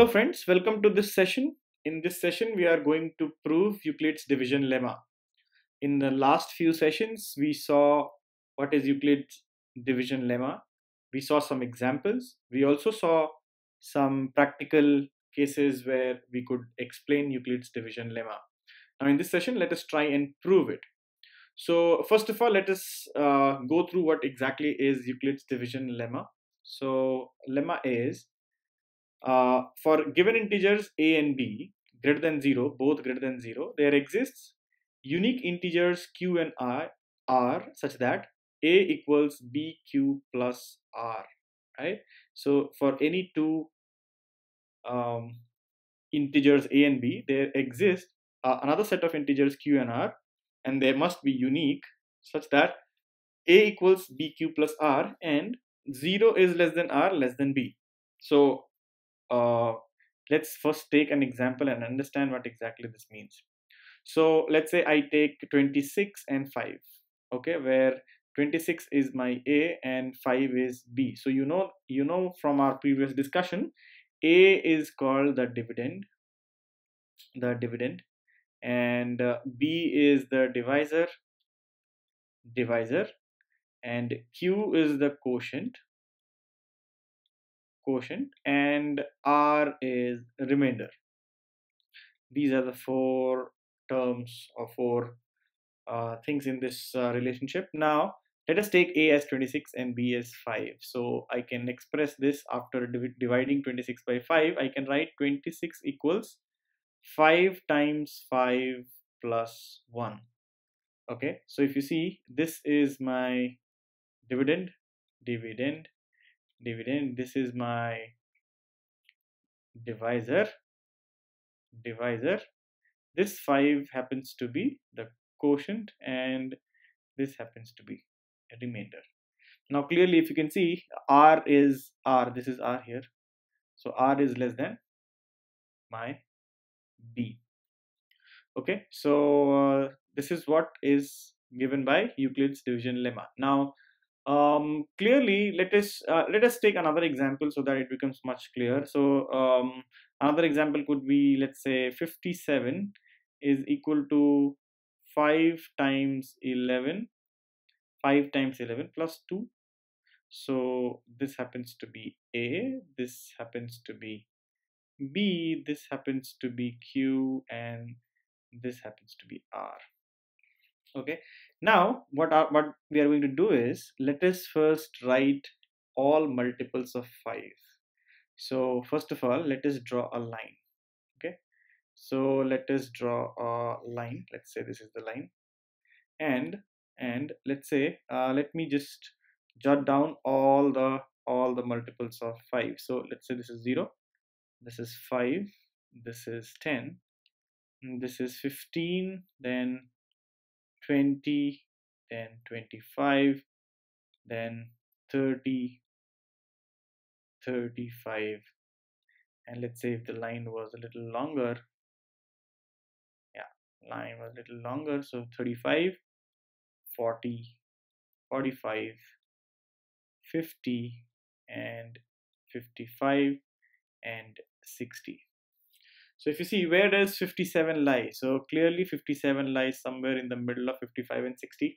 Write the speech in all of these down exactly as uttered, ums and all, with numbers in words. Hello friends, welcome to this session. In this session we are going to prove Euclid's division lemma. In the last few sessions we saw what is Euclid's division lemma. We saw some examples. We also saw some practical cases where we could explain Euclid's division lemma. Now in this session let us try and prove it. So first of all let us uh, go through what exactly is Euclid's division lemma. So lemma is Uh, for given integers a and b greater than zero, both greater than zero, there exists unique integers q and r, r such that a equals bq plus r, right? So for any two um, integers a and b, there exists uh, another set of integers q and r, and they must be unique such that a equals bq plus r and zero is less than r less than b. So Uh, let's first take an example and understand what exactly this means. So let's say I take twenty-six and five, okay, where twenty-six is my a and five is b. So you know you know from our previous discussion, a is called the dividend the dividend and uh, b is the divisor divisor and q is the quotient quotient and r is remainder. These are the four terms or four uh, things in this uh, relationship. Now let us take a as twenty-six and b as five. So I can express this after div dividing twenty-six by five. I can write twenty-six equals five times five plus one. Okay, so if you see, this is my dividend dividend dividend this is my divisor divisor this five happens to be the quotient and this happens to be a remainder. Now clearly if you can see, r is r, this is r here, so r is less than my b. Okay, so uh, this is what is given by Euclid's division lemma. Now um clearly let us uh, let us take another example so that it becomes much clearer. So um another example could be, let's say fifty-seven is equal to five times eleven plus two. So this happens to be a, this happens to be b, this happens to be q, and this happens to be r. Okay, now what are what we are going to do is, let us first write all multiples of five. So first of all let us draw a line. Okay, so let us draw a line. Let's say this is the line, and and let's say uh, let me just jot down all the all the multiples of five. So let's say this is zero, this is five, this is ten, this is fifteen, then twenty, then twenty-five, then thirty, thirty-five, and let's say if the line was a little longer, yeah, line was a little longer, so thirty-five, forty, forty-five, fifty, and fifty-five, and sixty. So if you see, where does fifty-seven lie? So clearly fifty-seven lies somewhere in the middle of fifty-five and sixty.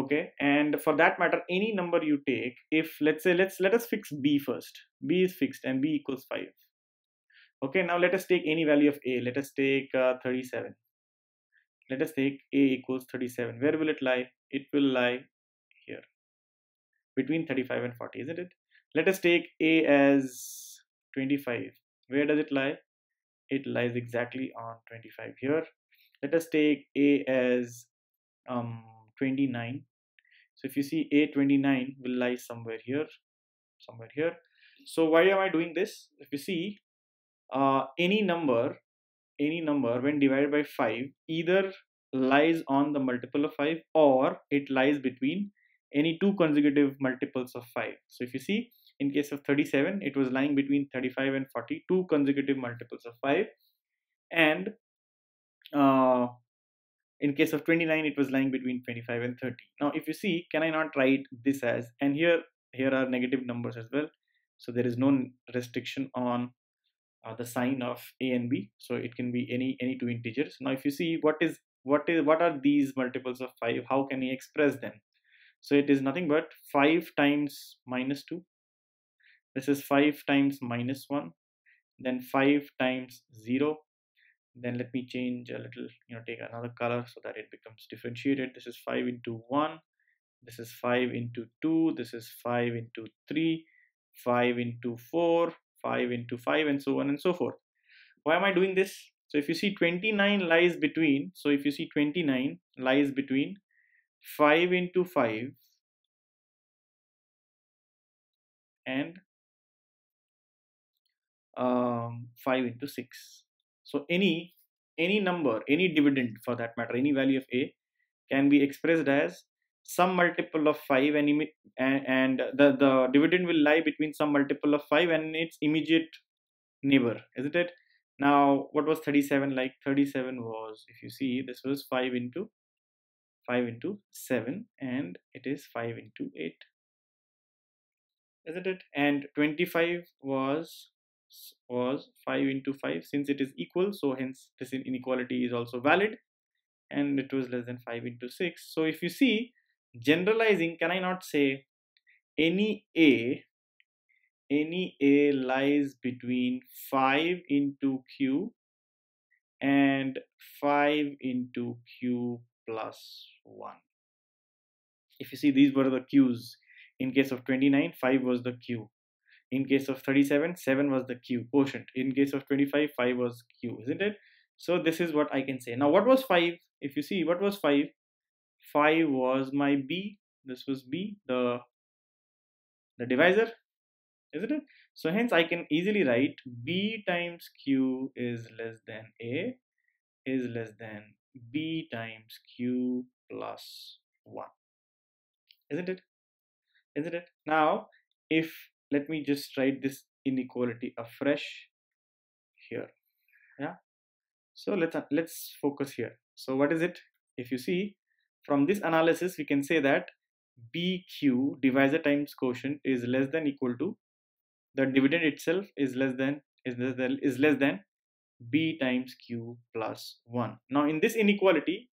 Okay, and for that matter any number you take, if let's say let's let us fix b first. B is fixed and b equals five. Okay, now let us take any value of a. Let us take uh, thirty-seven. Let us take a equals thirty-seven. Where will it lie? It will lie here between thirty-five and forty, isn't it? Let us take a as twenty-five. Where does it lie? It lies exactly on twenty-five here. Let us take a as um, twenty-nine. So if you see, a twenty-nine will lie somewhere here, somewhere here. So why am I doing this? If you see, uh, any number, any number when divided by five either lies on the multiple of five or it lies between any two consecutive multiples of five. So if you see, in case of thirty-seven, it was lying between thirty-five and forty, two consecutive multiples of five, and uh, in case of twenty-nine, it was lying between twenty-five and thirty. Now if you see, can I not write this as, and here here are negative numbers as well, so there is no restriction on uh, the sign of a and b. So it can be any any two integers. Now if you see what is what is what are these multiples of five, how can we express them? So it is nothing but five times minus two. This is five times minus one, then five times zero. Then let me change a little, you know, take another color so that it becomes differentiated. This is five into one, this is five into two, this is five into three, five into four, five into five, and so on and so forth. Why am I doing this? So if you see twenty-nnine lies between, so if you see twenty-nine lies between five into five and um, five into six. So any any number, any dividend for that matter, any value of a can be expressed as some multiple of five, and and, and the the dividend will lie between some multiple of five and its immediate neighbor, isn't it? Now what was thirty-seven like? Thirty-seven was, if you see, this was five into five into seven, and it is five into eight, isn't it? And twenty-five was was five into five, since it is equal, so hence this inequality is also valid, and it was less than five into six. So if you see, generalizing, can I not say any a any a lies between five into q and five into q plus one? If you see, these were the q's. In case of twenty-nine, five was the q. In case of thirty-seven, seven was the q quotient. In case of twenty-five, five was q, isn't it? So this is what I can say. Now what was five? If you see, what was five? five was my b. This was b, the, the divisor, isn't it? So hence I can easily write b times q is less than a is less than b times q plus one, isn't it? Isn't it? Now if let me just write this inequality afresh here. Yeah. So let's let's focus here. So what is it? If you see, from this analysis, we can say that B Q, divisor times quotient, is less than equal to, the dividend itself is less than is less than is less than B times Q plus one. Now in this inequality,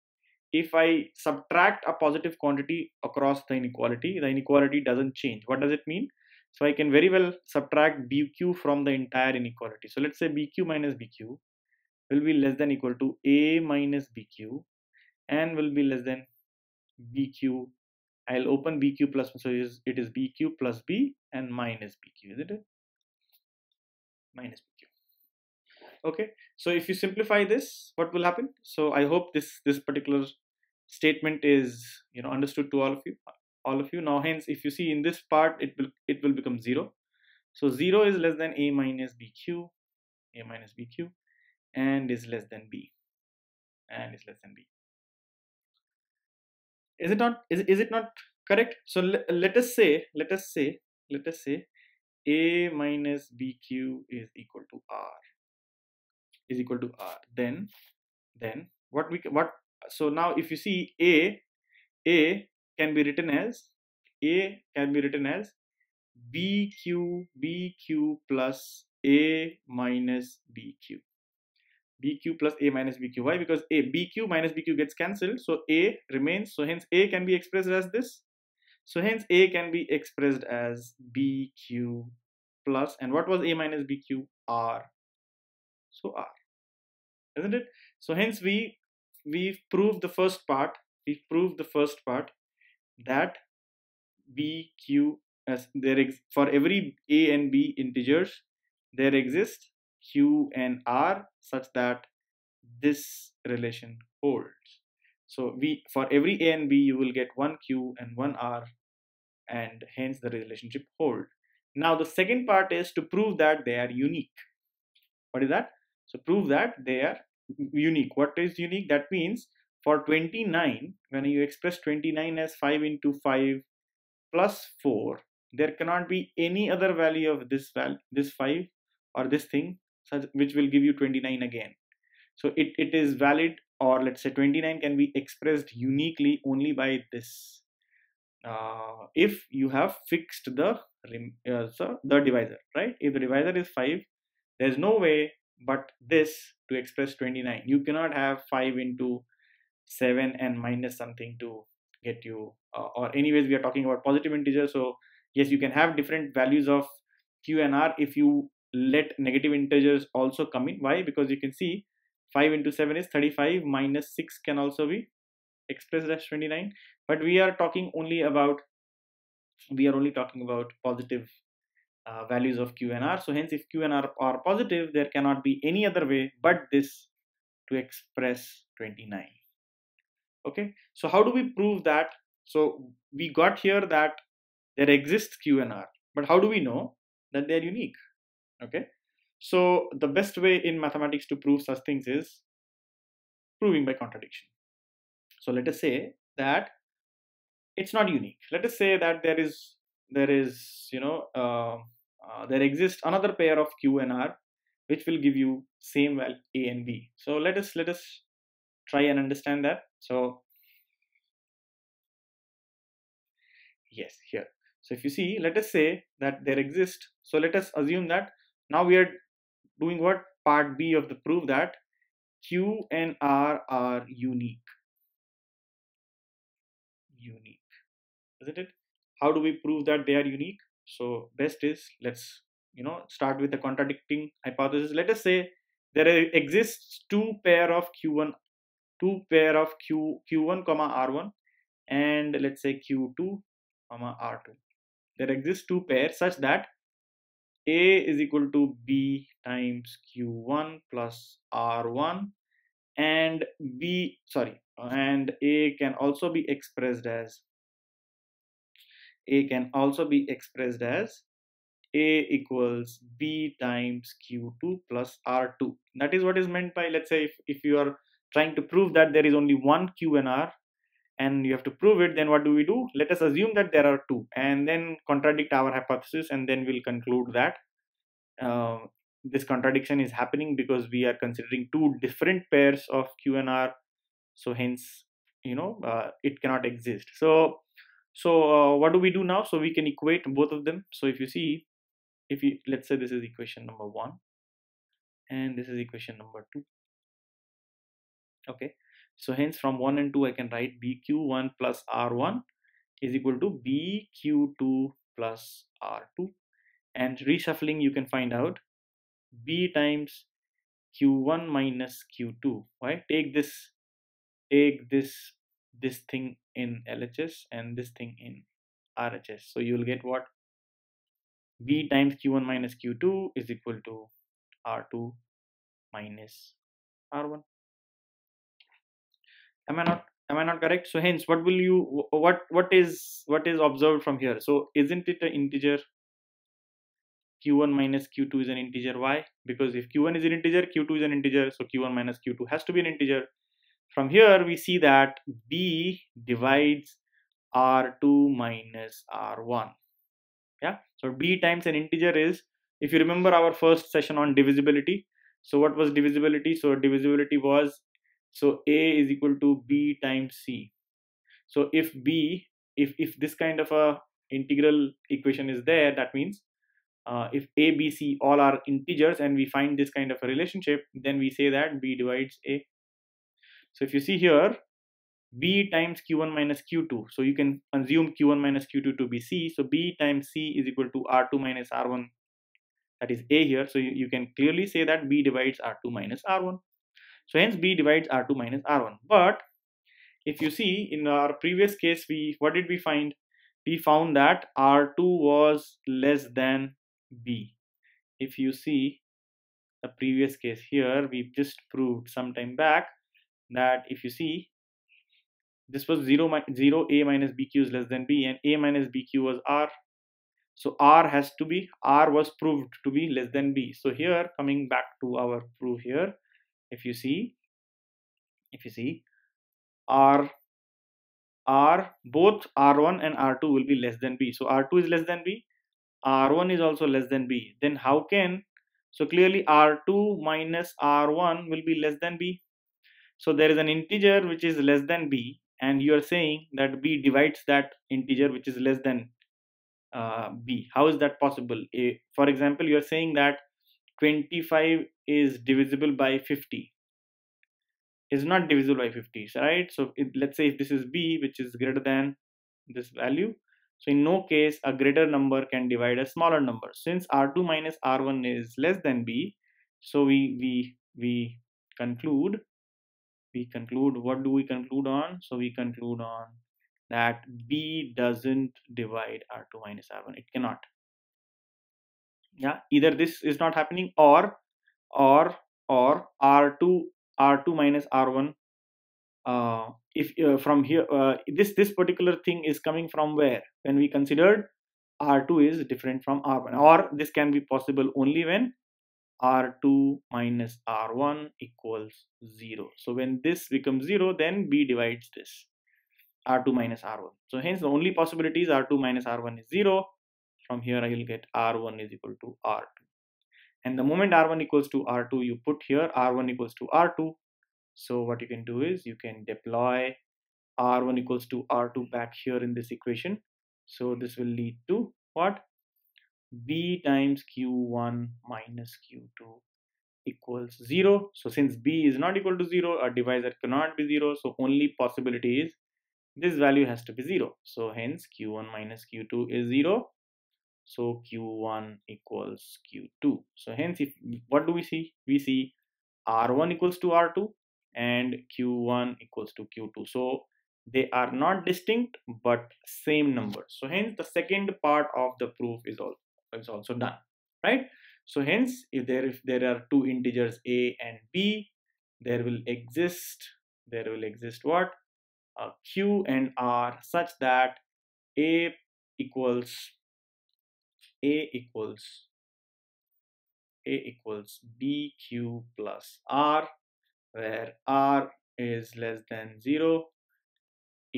if I subtract a positive quantity across the inequality, the inequality doesn't change. What does it mean? So I can very well subtract B Q from the entire inequality. So let's say B Q minus B Q will be less than equal to A minus B Q, and will be less than B Q. I'll open B Q plus, so it is, it is B Q plus B and minus B Q, isn't it? Minus B Q. Okay, so if you simplify this, what will happen? So I hope this, this particular statement is, you know, understood to all of you. all of you now hence if you see in this part, it will it will become zero. So zero is less than a minus bq a minus bq and is less than b and is less than b. Is it not is, is it not correct? So le, let us say let us say let us say a minus bq is equal to r is equal to r then then what we what so now if you see, a a can be written as a can be written as bq bq plus a minus bq bq plus a minus bq. Why? Because a bq minus bq gets cancelled, so a remains. So hence a can be expressed as this. So hence a can be expressed as bq plus, and what was a minus bq? R. So r, isn't it? So hence we we've proved the first part. We've proved the first part. That bq, as there ex for every a and b integers, there exist q and r such that this relation holds. So we for every a and b you will get one q and one r, and hence the relationship holds. Now the second part is to prove that they are unique. What is that? So prove that they are unique. What is unique? That means for twenty-nine, when you express twenty-nine as five into five plus four, there cannot be any other value of this value, this five or this thing, such, which will give you twenty-nine again. So it, it is valid, or let's say twenty-nine can be expressed uniquely only by this, uh, if you have fixed the, uh, so the divisor, right? If the divisor is five, There's no way but this to express twenty-nine. You cannot have five into seven and minus something to get you uh, or anyways we are talking about positive integers, so yes, you can have different values of Q and R if you let negative integers also come in. Why? Because you can see five into seven is thirty-five, minus six can also be expressed as twenty-nine, but we are talking only about we are only talking about positive uh, values of Q and R. So hence if Q and R are positive, there cannot be any other way but this to express twenty-nine. Okay, so how do we prove that? So we got here that there exists Q and R, but how do we know that they are unique? Okay, so the best way in mathematics to prove such things is proving by contradiction. So let us say that it's not unique. Let us say that there is there is you know uh, uh, there exists another pair of Q and R which will give you same value A and B. So let us let us try and understand that. So yes, here. So if you see, let us say that there exists. So let us assume that now we are doing what? Part B of the proof, that Q and R are unique. Unique. Isn't it? How do we prove that they are unique? So best is, let's you know start with the contradicting hypothesis. Let us say there exists two pair of Q one, two pair of Q Q1 comma R one, and let's say Q two comma R two. There exists two pairs such that A is equal to B times Q one plus R one, and B sorry and A can also be expressed as A can also be expressed as A equals B times Q two plus R two. That is what is meant by, let's say, if, if you are trying to prove that there is only one Q and R and you have to prove it, then what do we do? Let us assume that there are two and then contradict our hypothesis, and then we'll conclude that uh, this contradiction is happening because we are considering two different pairs of Q and R, so hence you know uh, it cannot exist. So so uh, what do we do now? So we can equate both of them. So if you see, if you let's say this is equation number one and this is equation number two. Okay, so hence from one and two I can write B Q one plus R one is equal to B Q two plus R two, and reshuffling you can find out B times Q one minus Q two. Right, take this take this this thing in L H S and this thing in R H S, so you will get what? B times Q one minus Q two is equal to R two minus R one. Am I not am I not correct? So hence what will you what what is what is observed from here? So isn't it an integer? Q one minus Q two is an integer. Why? Because if Q one is an integer, Q two is an integer, so Q one minus Q two has to be an integer. From here we see that B divides R two minus R one. Yeah, so B times an integer is, if you remember our first session on divisibility, so what was divisibility? So divisibility was, so A is equal to B times C. So if B, if, if this kind of a integral equation is there, that means uh, if A, B, C all are integers and we find this kind of a relationship, then we say that B divides A. So if you see here, B times Q one minus Q two. So you can assume Q one minus Q two to be C. So B times C is equal to R two minus R one. That is A here. So you, you can clearly say that B divides R two minus R one. So hence B divides R two minus R one. But if you see in our previous case, we what did we find? We found that R two was less than B. If you see the previous case here, we just proved some time back that if you see this was zero, zero, A minus B Q is less than B, and A minus B Q was R. So R has to be, R was proved to be less than B. So here, coming back to our proof here, if you see, if you see, R, R, both R one and R two will be less than B. So R two is less than B, R one is also less than B. Then how can, so clearly R two minus R one will be less than B. So there is an integer which is less than B, and you are saying that B divides that integer which is less than uh, B. How is that possible? A, for example, you are saying that twenty-five is divisible by fifty is not divisible by fifty, right? So it, let's say if this is b, which is greater than this value, so in no case a greater number can divide a smaller number. Since r two minus r one is less than b, so we we we conclude we conclude what do we conclude on? So we conclude on that b doesn't divide r two minus r one. It cannot. Yeah, either this is not happening, or or or r two r two minus r one, uh, if uh, from here uh, this this particular thing is coming from where, when we considered r two is different from r one, or this can be possible only when r two minus r one equals zero. So when this becomes zero, then b divides this r two minus r one. So hence the only possibility is r two minus r one is zero. From here I will get r one is equal to r two, and the moment r one equals to r two, you put here r one equals to r two. So what you can do is you can deploy r one equals to r two back here in this equation. So this will lead to what? B times q one minus q two equals zero. So since b is not equal to zero, a divisor cannot be zero, so only possibility is this value has to be zero. So hence q one minus q two is zero. So q one equals q two. So hence, if what do we see? We see r one equals to r two and q one equals to q two. So they are not distinct but same numbers. So hence the second part of the proof is also is also done, right? So hence, if there if there are two integers a and b, there will exist there will exist what? Uh, q and r, such that a equals A equals A equals B Q plus R, where R is less than zero,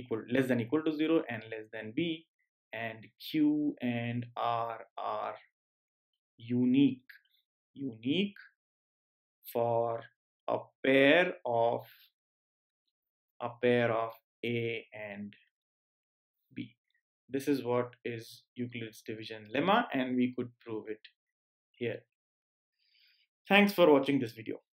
equal less than equal to zero, and less than B, and Q and R are unique, unique for a pair of a pair of A and B. This is what is Euclid's division lemma, and we could prove it here. Thanks for watching this video.